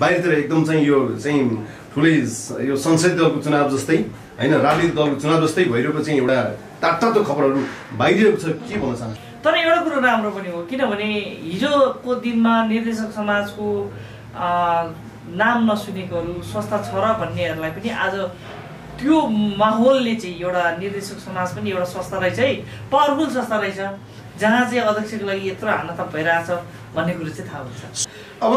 बाहिरतिर एकदम चाहिँ यो चाहिँ ठुलै यो संसदीय दलको चुनाव जस्तै हैन राजनीतिक दलको चुनाव जस्तै भइरहेको चाहिँ एउटा तात्तातो खबरहरु बाहिरिएको छ के भन्न चाहन्छु। तर एउटा कुरा राम्रो पनि हो किनभने हिजोको दिनमा निर्देशक समाजको नाम नसुनेकोहरु संस्था छ र भन्नेहरुलाई पनि आज त्यो माहौलले चाहिँ एउटा निर्देशक समाज पनि एउटा संस्थालाई चाहिँ पावरफुल संस्था रहेछ जहाँ चाहिँ अध्यक्षको लागि यत्रो हानत भइराछ भन्ने कुरा चाहिँ थाहा हुन्छ। अब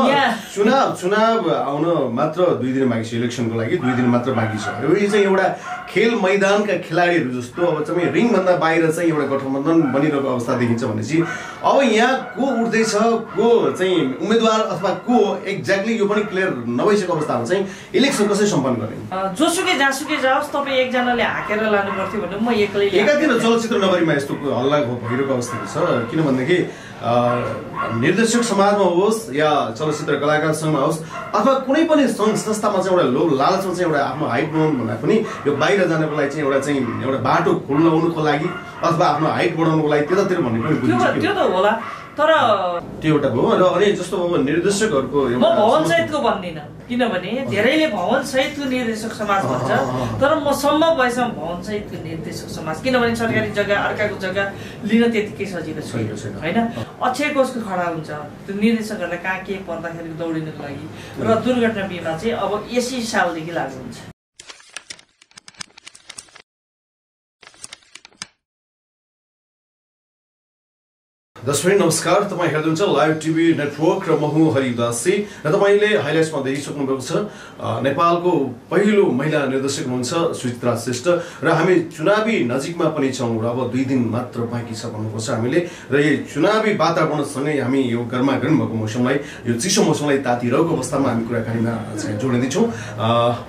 चुनाव आउन मात्र 2 दिन बाँकी छ इलेक्सनको लागि 2 दिन मात्र बाँकी छ। यो चाहिँ एउटा खेल मैदानका खेलाडीहरु जस्तो अब चाहिँ रिङ भन्दा बाहिर चाहिँ एउटा गठबन्धन बनिरहेको अवस्था देखिन्छ भनेपछि अब यहाँ को उठ्दै छ को चाहिँ उम्मेदवार अथवा को एक्ज्याक्टली यो पनि क्लियर नभइसकेको अवस्थामा चाहिँ इलेक्सन कसरी सम्पन्न गर्ने जोसुकै जासुकै जाओस् तपाई एकजनाले हाकेर लानु पर्थ्यो भने म एक्लै एकातिर चलचित्र नगरीमा यस्तो हल्ला भइरहेको अवस्था छ किनभनेदेखि निर्देशक समाजमा होस् या चलचित्र कलाकार संघमा होस् अथवा कुनै पनि संस्थामा चाहिँ एउटा लोभ लालचमा चाहिँ एउटा आफ्नो हाइट बनाउनु भन्दा पनि यो बाहिर जानको लागि चाहिँ एउटा बाटो खोल्नको लागि अथवा आफ्नो हाइट बढाउनको लागि त्यतातिर भन्ने पनि बुझिन्छ। त्यो त होला तर त्यो एउटा हो र अनि जस्तो अब निर्देशकहरुको म भवन सहितको भन्दिन किनभने धेरैले भवन सहितको निर्देशक समाज भन्छ तर म सम्भव भएसम्म भवन सहितको निर्देशक समाज किनभने सरकारी जग्गा अर्काको जग्गा लिन त्यतिकै सजिलो छैन हैन अक्षय कोषको खडा हुन्छ त्यो निर्देशकहरुलाई कहाँ के पर्दाखेरि दौडिनको लागि र दुर्घटना बिमा चाहिँ अब यसै सालदेखि लागू हुन्छ। दर्शक नमस्कार तपाई हेर्दै हुनुहुन्छ लाइभ टिभी नेटवर्क र म हुँ हरि उदासी र तपाईले हाइलाइट्समा देखिसक्नु भएको छ नेपालको पहिलो महिला निर्देशक हुनुहुन्छ सुचित्रा श्रेष्ठ र हामी चुनावी नजिकमा पनि छौं र अब 2 दिन मात्र बाँकी छ भन्नुपर्छ हामीले र यो चुनावी वातावरणसँगै हामी यो गर्मागर्म भएको मौसमलाई यो चिसो मौसमलाई तातिरहेको अवस्थामा हामी कुराकानीमा चाहिँ जोड्दै छौं।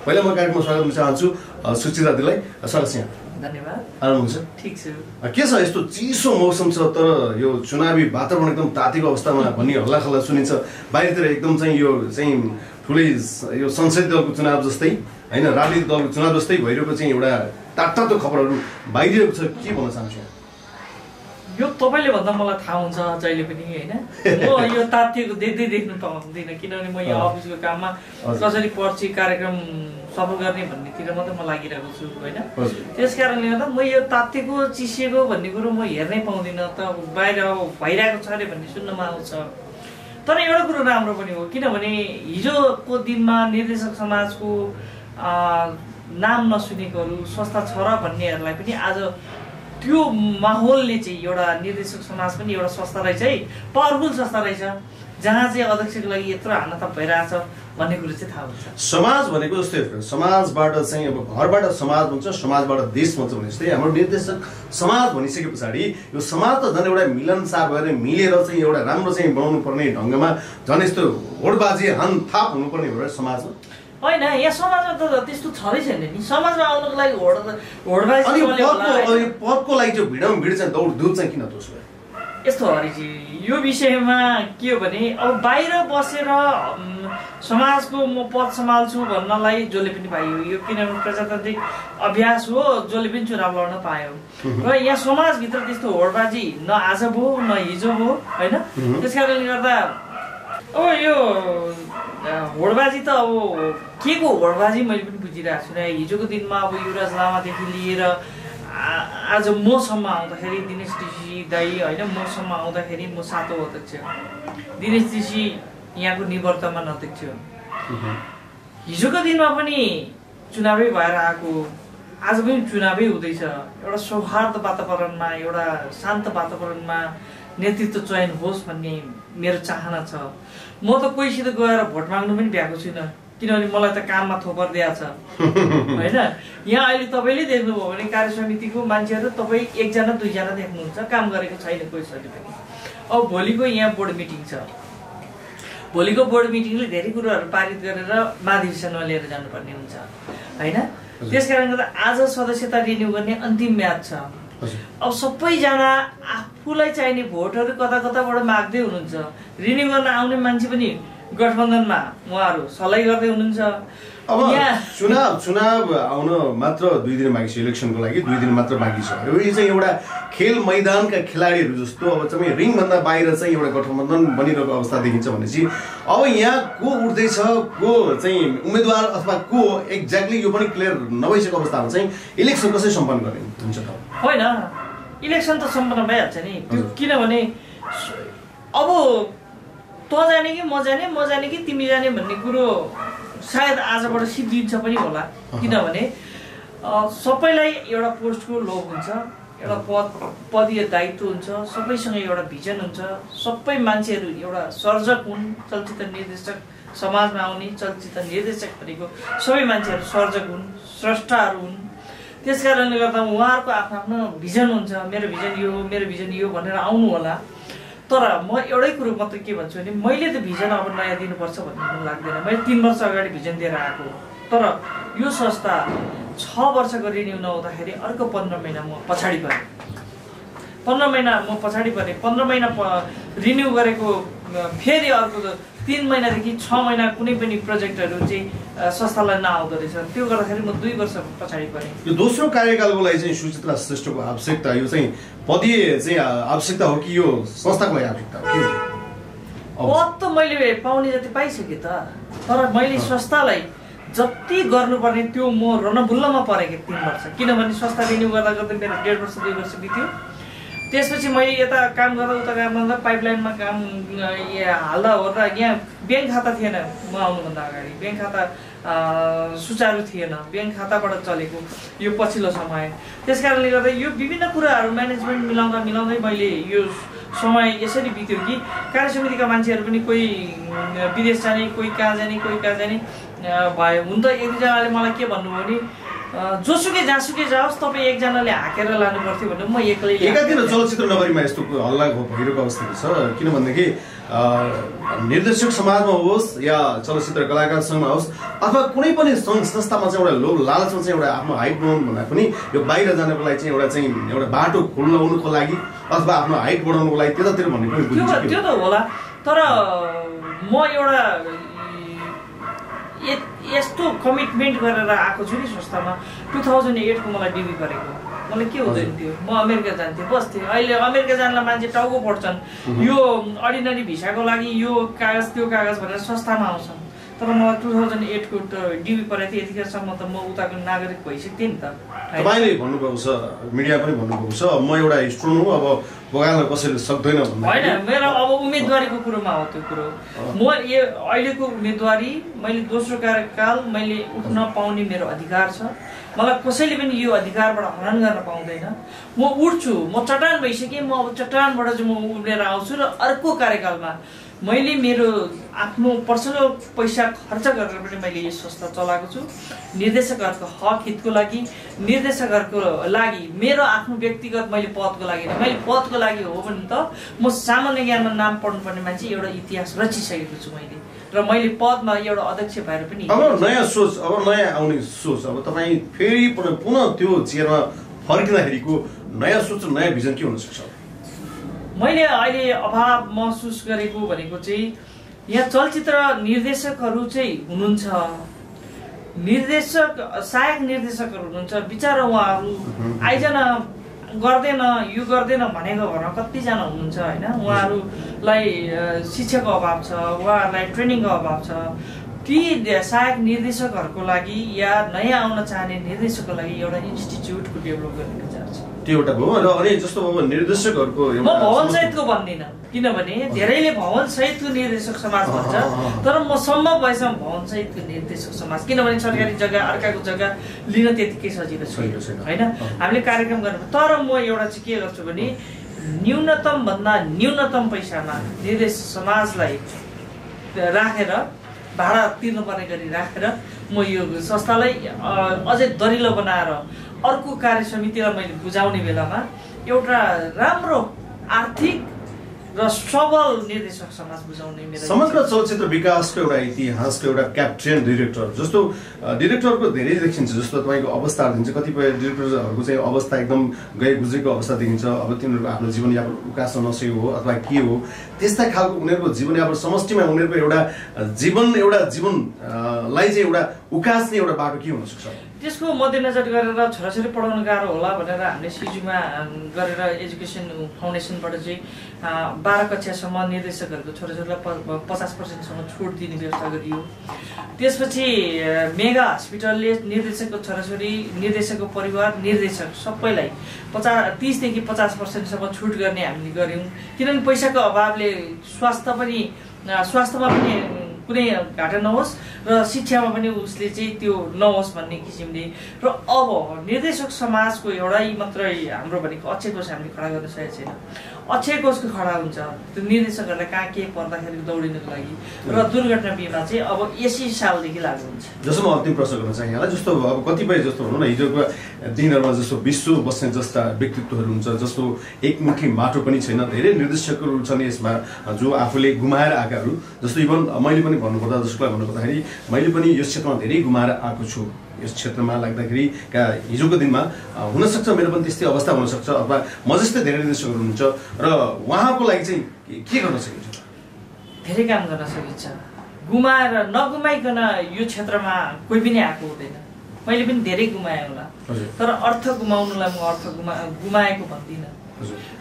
पहिला म कार्यक्रममा स्वागत गर्न चाहन्छु सुचित्रा दिदीलाई सरसिंह धन्यवाद। आराम छ ठीक छ के छ यस्तो चिसो मौसम छ तर यो चुनावी वातावरण एकदम तातेको अवस्थामा भन्ने हल्लाखल्ला सुनिन्छ बाहिरतिर एकदम चाहिँ यो चाहिँ ठुलै यो संसदीय दलको चुनाव जस्तै हैन राजनीतिक दलको चुनाव जस्तै भइरहेको चाहिँ एउटा तात्तातो खबरहरु बाहिरिएको छ के भन्न चाहन्छु। यो तपाईले भन्दा मलाई थाहा हुन्छ जहिले पनि हैन म यो तातेको देख्दै देख्नु पाउँदिन किनभने म यहाँ अफिसको काममा कसरी पर्ची कार्यक्रम सफल गर्ने भन्नेतिर मात्र म लागिरहेको छु हैन त्यसकारणले गर्दा म यो तातेको चिसेको भन्ने कुरा म हेर्नै पाउँदिन त बाहिर भइरहेको छ रे भन्ने सुन्नमा आउँछ। तर एउटा कुरा राम्रो पनि हो किनभने हिजोको दिनमा निर्देशक समाजको नाम नसुनेकोहरु संस्था छ र भन्नेहरुलाई पनि आज त्यो माहौलले चाहिँ एउटा निर्देशक समाज पनि एउटा संस्थालाई चाहिँ पावरफुल संस्था रहेछ जहाँ चाहिँ अध्यक्षको लागि यत्रो हानत भइराछ भन्ने कुरा चाहिँ थाहा हुन्छ। समाज भनेको जस्तै समाजबाट चाहिँ अब घरबाट समाज हुन्छ समाजबाट देश हुन्छ भने जस्तै हाम्रो निर्देशक समाज भनिसकेपछि यो समाज त झन् एउटा मिलनसार भएर मिलेर चाहिँ एउटा राम्रो चाहिँ बनाउनु पर्ने ढंगमा झन् यस्तो होडबाजी हानथाप हुनुपर्ने हो र समाज होइन यहाँ समाजमा त त्यस्तो छदै छैन नि समाजमा आउनको लागि पदको लागि चाहिँ भिड चाहिँ दौडधुप चाहिँ किन तोस्छ यस्तो हरिजी यो विषयमा के हो भने अब बाहिर बसेर समाजको म पद सम्हाल्छु भन्नलाई जसले पनि पायो यो किनभने प्रजातान्त्रिक अभ्यास हो जसले पनि चुनाव लड्न पायो र यहाँ समाजभित्र त्यस्तो होडबाजी न आज भयो न हिजो भयो होइन त्यसकारणले गर्दा अब यो होडबाजी त अब के को होडबाजी मैले पनि बुझिरहेको छु नि हिजोको दिनमा अब युवराज लामादेखि लिएर आज मसम्म आउँदाखेरि दिनेश ऋषि दाई हैन मसम्म आउँदाखेरि म सातौं अध्यक्ष दिनेश ऋषि यहाँको निवर्तमान अध्यक्ष हिजोको दिनमा पनि चुनावै भएर आएको आज पनि चुनावै हुँदैछ एउटा सौहार्द वातावरणमा एउटा शान्त वातावरणमा नेतृत्व चयन होस् भन्ने मेरो चाहना छ। म त कोहीसित गएर भोट माग्नु पनि भ्याएको छैन किनभने मलाई त काममा थोपर दिया छ हैन यहाँ अहिले तपाईले देख्नुभयो भने कार्य समितिको मान्छेहरु तपाई एकजना दुईजना देख्नुहुन्छ काम गरेको छैन कोहीसले पनि। अब भोलिको यहाँ बोर्ड मिटिङ छ भोलिको बोर्ड मिटिङले धेरै कुराहरु पारित गरेर महाधिवेशनमा लिएर जानुपर्ने हुन्छ हैन त्यसकारणले गर्दा आज सदस्यता रिन्यु गर्ने अन्तिम म्याद छ। अब सबैजना आफूलाई चाहिने भोटहरु कता कताबाट माग्दै हुनुहुन्छ रिन्यु गर्न आउने मान्छे पनि गठबन्धनमा उहाँहरु सल्लाह गर्दै हुनुहुन्छ अब चुनाव आउन मात्र 2 दिन बाँकी छ इलेक्सनको लागि 2 दिन मात्र बाँकी छ यो चाहिँ एउटा खेल मैदानका खेलाडीहरु जस्तो अब चाहिँ रिङ भन्दा बाहिर चाहिँ एउटा गठबन्धन बनिरहेको अवस्था देखिन्छ भनेपछि अब यहाँ को उठ्दै छ को चाहिँ उम्मेदवार अथवा को एक्ज्याक्टली यो पनि क्लियर नभइसकेको अवस्थामा चाहिँ इलेक्सन कसरी सम्पन्न गर्ने हुन्छ त हैन इलेक्सन त सम्पन्न भइहाल्छ नि किनभने अब तो जाने कि म जाने कि तिमी जाने भन्ने कुरो शायद आजबाट सिद्धिन्छ पनि होला किनभने सबैलाई एउटा पोस्टको लोभ हुन्छ एउटा पदीय दायित्व हुन्छ सबैसँग एउटा भिजन हुन्छ सबै मान्छेहरु एउटा सर्जक हुन् चलचित्र निर्देशक समाजमा आउने चलचित्र निर्देशक भनेको सबै मान्छेहरु सर्जक हुन् स्रष्टाहरु हुन् त्यसकारणले गर्दा उहाँहरुको आफ्नो आफ्नो भिजन हुन्छ मेरो भिजन यो भनेर आउनु होला तर म एउटै कुरा मात्र के भन्छु भने मैले त भिजन अब नयाँ दिनुपर्छ भन्ने मलाई लाग्दैन मैले 3 वर्ष अगाडि भिजन दिएर आएको तर यो संस्था 6 वर्ष गरि न्यू नहुँदाखेरि अर्को 15 महिना म पछाडी परे 15 महिना म पछाडी परे 15 महिना रिन्यू गरेको फेरि अर्को 3 महिना देखि 6 महिना कुनै पनि प्रोजेक्टहरु चाहिँ संस्थालाई नआउँदै रहेछ त्यो गर्दाखेरि म 2 वर्ष पछाडी परे यो दोस्रो कार्यकालको लागि चाहिँ सुचित्रा श्रेष्ठको आवश्यकता यो चाहिँ पदी चाहिँ आवश्यकता हो कि यो संस्थाको लागि आवश्यकता हो के हो अब त मैले पाउने जति पाइसके त तर मैले संस्थालाई जति गर्नुपर्ने त्यो म रणभुल्लमा परेको 3 वर्ष किनभने संस्था रिन्यू गर्दा गर्दै मेरो 1.5 वर्ष 2 वर्ष बित्यो त्यसपछि मैले यता काम गर्दा उता काम गर्दा पाइपलाइनमा काम हाल्दा ओर्दा यहाँ बैंक खाता थिएन म आउनु भन्दा अगाडि बैंक खाता सुचारु थिएन बैंक खाताबाट चलेको यो पछिल्लो समय त्यसकारणले गर्दा यो विभिन्न कुराहरु म्यानेजमेन्ट मिलाउँदा मिलाउँदै मैले यो समय यसरी बित्यो कि कार्य समितिका मान्छेहरु पनि कोही विदेश जाने कोही कहाँ जाने भयो हुन त एक जनाले मलाई के भन्नु भने जोसुकै जासुकै जाओस् तपाई एकजनाले हाकेर लानु पर्थ्यो भने म एक्लै एकातिर चलचित्र नगरीमा यस्तो हल्ला भइरहेको अवस्था छ किन भन्दाखेरि निर्देशक समाजमा होस् या चलचित्र कलाकार संघमा होस् अथवा कुनै पनि संघ संस्थामा चाहिँ एउटा लोभ लालचमा चाहिँ एउटा आफ्नो हाइट बढाउन भन्दा पनि यो बाहिर जानको लागि चाहिँ एउटा बाटो खोल्नको लागि अथवा आफ्नो हाइट बढाउनको लागि त्यतातिर भन्ने पनि बुझिन्छ त्यो त होला तर म एउटा यस्तो कमिटमेन्ट गरेर आएको छु नि संस्थामा 2008 को मलाई डिबी परेको मलाई के हुँदैन थियो म अमेरिका जान्थे बस्थे अहिले अमेरिका जानला मान्छे टाउको पड्छन् यो अर्डिनरी भिसाको लागि यो कागज त्यो कागज भनेर संस्थामा आउँछन् तर मलाई 2008 को डिबी परेथ्यो यतिखेरसम्म त म उताको नागरिक भइसक्थे नि त तपाईले भन्नुभएको छ मिडिया पनि भन्नुभएको छ म एउटा स्टुडेन्ट हो अब बगाल्न कसैले सक्दैन भन्नु हैन मेरो अब उम्मेदवारीको कुरोमा हो त्यो कुरो म यो अहिलेको उम्मेदवारी मैले दोस्रो कार्यकाल मैले उठ्न पाउने मेरो अधिकार छ मलाई कसैले पनि यो अधिकारबाट हनन गर्न पाउँदैन म उठ्छु म चट्टान भइसके म अब चट्टानबाट चाहिँ म उब्लेर आउँछु र अर्को कार्यकालमा मैले मेरो आफ्नो पर्सनल पैसा खर्च गरेर पनि मैले यो संस्था चलाएको छु निर्देशकहरुको हक हितको लागि निर्देशकहरुको लागि मेरो आफ्नो व्यक्तिगत मैले पदको लागि मैले पदको लागि हो भने त म सामान्य ज्ञानमा नाम पढ्नुपर्ने मान्छे एउटा इतिहास रचिसकेको छु मैले र मैले पदमा एउटा अध्यक्ष भएर पनि अब नयाँ सोच अब नयाँ आउने सोच अब तपाई फेरि पुनः त्यो चेयरमा फर्किँदाखेरिको नयाँ सोच नयाँ भिजन के हुन सक्छ मैले अहिले अभाव महसुस गरेको भनेको चाहिँ यहाँ चलचित्र निर्देशकहरु चाहिँ हुनुहुन्छ निर्देशक सहायक निर्देशकहरु हुनुहुन्छ बिचारा उहाँहरु आइजना गर्दैन यो गर्दैन भनेको भन्न कति जना हुनुहुन्छ हैन उहाँहरुलाई शिक्षाको अभाव छ उहाँहरुलाई ट्रेनिङको अभाव छ ती सहायक निर्देशकहरुको लागि या नयाँ आउन चाहने निर्देशकको लागि एउटा इन्स्टिट्युटको डेभलप गर्ने विचार छ एउटा भयो र अनि जस्तो अब निर्देशकहरुको म भवन सहितको भन्दिन किनभने धेरैले भवन सहितको निर्देशक समाज भन्छ तर म सम्भव भएसम्म भवन सहितको निर्देशक समाज किनभने सरकारी जग्गा अर्काको जग्गा लिन त्यतिकै सजिलो छैन हैन हामीले कार्यक्रम गर्नु तर म एउटा चाहिँ के गर्छु भने न्यूनतम भन्दा न्यूनतम पैसामा निर्देशक समाजलाई राखेर भाडा तिर्नुपर्ने गरी राखेर म यो संस्थालाई अझै दरिलो बनाएर अर्को कार्य समितिलाई मैले बुझाउने बेलामा एउटा राम्रो आर्थिक र Struggle near this of some as some of the Suchitra Vikas to IT has to have captured director. Just to director of the elections, just to like Obastar in Jacatipa, directors who say Obastagum, Greg Guziko, Sadinja, Abatin, Zivonia, Casano, like Kio. This like how Unevo, Zivonia, Somostima, Unevoda, Zibon, Zibon, Liza, Ukasni, or Bakuki. This go Modinazar, Rasari Poronagaro, Lavada, Nesijuma, and Education Foundation Prodigy. बाह्रकक्षासम्म निर्देशकहरुको छोराछोरीलाई 50% सम्म छुट दिने व्यवस्था गरियो त्यसपछि mega हस्पिटलले निर्देशकको छोराछोरी निर्देशकको परिवार निर्देशक सबैलाई 30 देखि 50% सम्म छुट गर्ने हामीले गर्यौं किनभने पैसाको अभावले स्वास्थ्यमा पनि कुनै घाटा नहोस् र शिक्षामा पनि उसले चाहिँ त्यो नहोस् भन्ने किसिमले र अब निर्देशक समाजको एउटा मात्रै हाम्रो भनेको अक्षय कोष हामीले खडा गर्न सकेको छैन अक्षय कोषको खडा हुन्छ त्यो निर्देशकहरुलाई कहाँ के पर्दाखेरि दौडिनको लागि र दुर्घटना बिमा चाहिँ अब यसै सालदेखि लागू हुन्छ जस्तो म अन्तिम प्रश्न गर्न चाहे यहाँलाई जस्तो अब कतिपय जस्तो भनौं न हिजोको दिनहरुमा जस्तो विश्व बस्ने जस्ता व्यक्तित्वहरु हुन्छ जस्तो एकमुखी माटो पनि छैन धेरै निर्देशकहरु छन् यसमा जो आफूले गुमाएर आकाहरु जस्तो इभन मैले पनि भन्नु पर्दा जसको लागि भन्नु पर्दाखेरि मैले पनि यस क्षेत्रमा धेरै गुमाएर आएको छु यस क्षेत्रमा लाग्दाखेरि का हिजोको दिनमा हुन सक्छ मेरो पनि त्यस्तै अवस्था हुन सक्छ अथवा म जस्तै धेरै निर्देशकहरु हुनुहुन्छ र उहाँको लागि चाहिँ के गर्न सकिन्छ धेरै काम गर्न सकिन्छ गुमाएर नगुमाइकन यो क्षेत्रमा कोही पनि आएको हुँदैन मैले पनि धेरै गुमाए होला तर अर्थ गुमाउनुलाई म अर्थ गुमाएको भन्दिन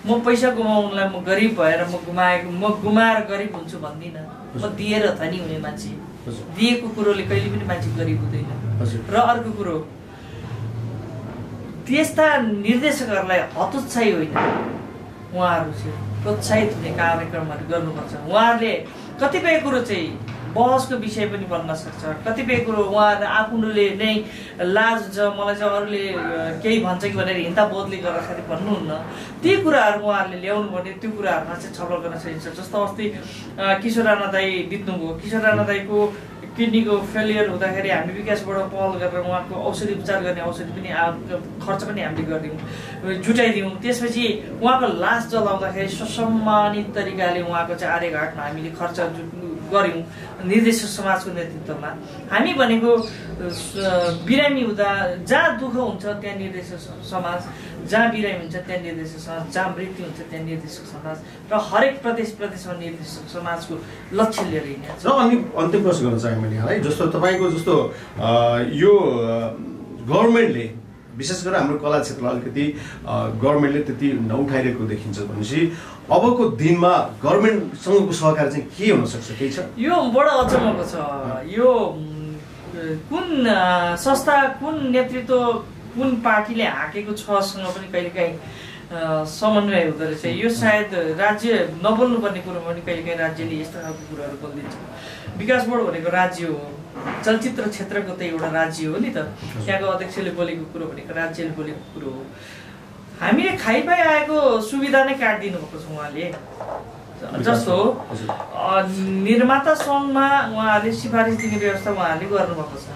म पैसा गुमाउनुलाई म गरिब भएर म गुमाएको म गुमाएर गरिब हुन्छु भन्दिन म दिएर धनी हुने मान्छे दिएको कुरोले कहिले पनि मान्छे गरिब हुँदैन र अर्को कुरा त्यस्ता निर्देशकहरुलाई हतोत्साही होइन उहाँहरु चाहिँ प्रोत्साहित हुने कार्यक्रमहरु गर्नुपर्छ उहाँहरुले कतिपय कुरो चाहिँ बहसको विषय पनि बन्न सक्छ कतिपय कुरो उहाँहरु आफुले नै लाज हुन्छ मलाई चाहिँ अरूले केही भन्छ कि भनेर हिन्ता बोधले गर्दाखेरि भन्नुहुन्न ती कुराहरु उहाँहरुले ल्याउनु भने त्यो कुराहरुमा चाहिँ छलफल गर्न सकिन्छ जस्तो अस्ति किशोर राणा दाइ बित्नुभयो किशोर राणा दाइको किडनीको फेलियर हुँदाखेरि हामी विकासबाट पहल गरेर उहाँको औषधि उपचार गर्ने औषधि पनि खर्च पनि हामीले गर्दियौं जुटाइदियौं त्यसपछि उहाँको लास जलाउँदाखेरि सम्मानित तरिकाले उहाँको चाहिँ आर्यघाटमा हामीले खर्च गर्यौं निर्देशक समाजको नेतृत्वमा हामी भनेको बिरामी हुँदा जहाँ दुख हुन्छ त्यहाँ निर्देशक समाज जहाँ बिरामी हुन्छ त्यहाँ निर्देशक समाज जहाँ मृत्यु हुन्छ त्यहाँ निर्देशक समाज र हरेक प्रदेश प्रदेशमा निर्देशक समाजको लक्ष्य लिएर हिँड्छ र अनि अन्तिम प्रश्न गर्न चाहे मैले है जस्तो तपाईको जस्तो यो गभर्नमेन्टले विशेष गरेर हाम्रो कला क्षेत्रलाई अलिकति गभर्नमेन्टले त्यति नउठाइरहेको देखिन्छ भनेपछि अबको दिनमा गभर्नमेन्टसँगको सहकार चाहिँ के हुन सक्छ के छ यो बडो अचम्मको छ यो कुन संस्था कुन नेतृत्व कुन पार्टीले हाकेको छ सँग पनि कहिलेकाहीँ समन्वय हुँदो रहेछ यो सायद राज्य नबोल्नु पर्ने कुरोमा पनि कहिलेकाहीँ राज्यले यस्ता खालको कुराहरु बोलिदिन्छ विकास बोर्ड भनेको राज्य हो चलचित्र क्षेत्रको त एउटा राज्य हो नि त त्यहाँको अध्यक्षले बोलेको कुरो भनेको राज्यले बोलेको कुरो हो हामीले खाइपाइ आएको सुविधा नै काट्दिनु भएको छ उहाँले जस्तो निर्माता संघमा उहाँले सिफारिस दिने व्यवस्था उहाँले गर्नुभएको छ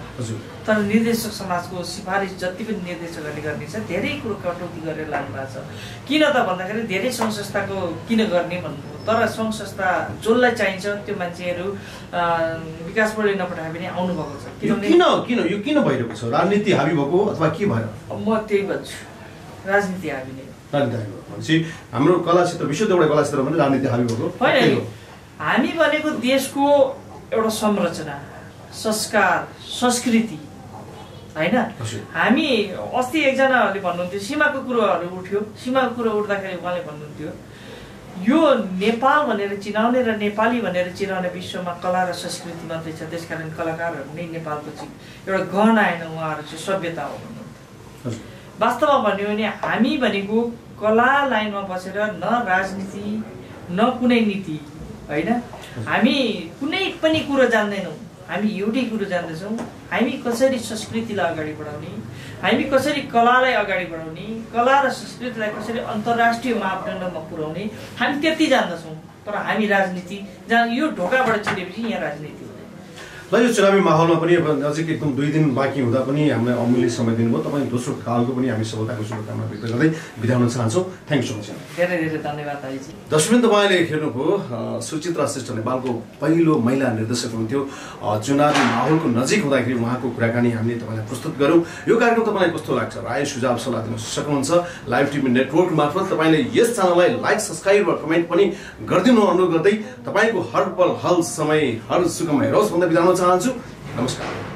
तर निर्देशक समाजको सिफारिस जति पनि निर्देशकहरूले गर्ने छ धेरै कुरो कटौती गरेर लाग्नु छ किन त भन्दाखेरि धेरै संघ संस्थाको किन गर्ने भन्नु तर संघ संस्था जसलाई चाहिन्छ त्यो मान्छेहरु विकास बोर्डले नपठाए पनि आउनु भएको छ किन भइरहेको छ राजनीति हाबी भएको अथवा के भयो म त्यही भन्छु राजनीति हाबी नै भनेपछि हाम्रो कला क्षेत्र विशुद्ध एउटा कला क्षेत्र भने राजनीति हाबी भएको हैन हामी भनेको देशको एउटा संरचना संस्कार संस्कृति हैन हामी अस्ति एकजनाले भन्नुहुन्थ्यो सीमाको कुरोहरु उठ्यो सीमाको कुरा उठ्दाखेरि उहाँले भन्नुहुन्थ्यो यो नेपाल भनेर चिनाउने र नेपाली भनेर चिनाउने विश्वमा कला र संस्कृति मात्रै छ त्यसकारण कलाकारहरु नै नेपालको चाहिँ एउटा गहना हैन उहाँहरु चाहिँ सभ्यता हो भन्नुहुन्छ वास्तवमा भन्यो भने हामी भनेको कला लाइनमा बसेर न राजनीति न कुनै नीति हैन हामी कुनै पनि कुरा जान्दैनौं हामी एउटै कुरा जान्दछौं हामी कसरी संस्कृतिलाई अगाडि बढाउने हामी कसरी कलालाई अगाडि बढाउने कला र संस्कृतिलाई कसरी अन्तर्राष्ट्रिय मापदण्डमा पुर्याउने हामी त्यति जान्दछौं तर हामी राजनीति यो ढोकाबाट छिरेपछि यहाँ राजनीति हुँदैन यो चुनावी माहौलमा पनि अझै एकदम 2 दिन बाँकी हुँदा पनि हामीलाई अमूल्य समय दिनुभयो तपाईं दोस्रो कालको पनि हामी सबैताको शुभकामना व्यक्त गर्दै बिदा हुन चाहन्छौं थ्यांक्स सो मच धेरै धेरै धन्यवाद आइजी दर्शकबिन तपाईले हेर्नुभयो सुचित्रा श्रेष्ठ नेपालको पहिलो महिला निर्देशक हुनुहुन्थ्यो चुनावी माहौलको नजिक हुँदाखेरि उहाँको कुराकानी हामीले तपाईलाई प्रस्तुत गर्यौं यो कार्यक्रम तपाईलाई कस्तो लाग्छ राय सुझाव सल्लाह दिन सक्नुहुन्छ लाइभ टिभी नेटवर्क मार्फत तपाईले यस च्यानललाई लाइक सब्स्क्राइब र कमेन्ट पनि गर्दिनु अनुरोध गर्दै तपाईको हर पल हल समय हर सुखमय रहोस् भन्दै बिदा हुन चाहन्छु नमस्कार